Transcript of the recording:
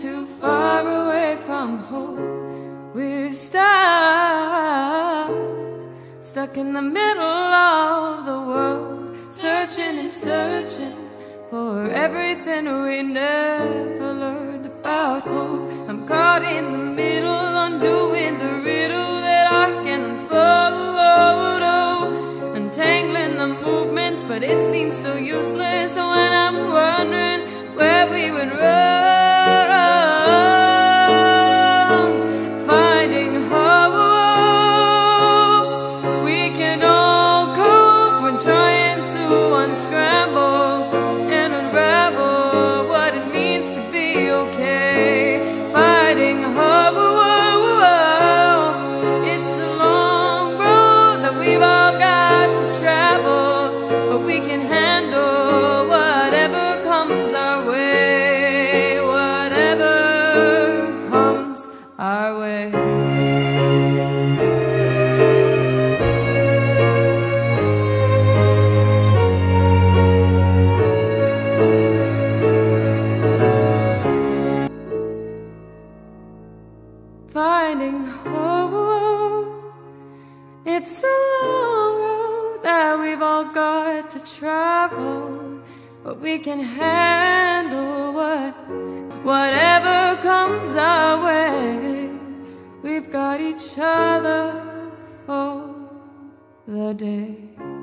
too far away from home. We're stuck in the middle of the world, searching and searching for everything we never learned about home. I'm caught in the middle, undoing the riddle that I can follow, untangling the movements, but it seems so useless when I'm wondering where we went wrong. Finding hope, we can all cope when trying to unscramble and unravel what it means to be okay. Finding hope, it's a long road that we've all got to travel, but we can handle whatever comes our way, whatever comes our way. Finding hope, it's a long road that we've all got to travel, but we can handle whatever comes our way. We've got each other for the day.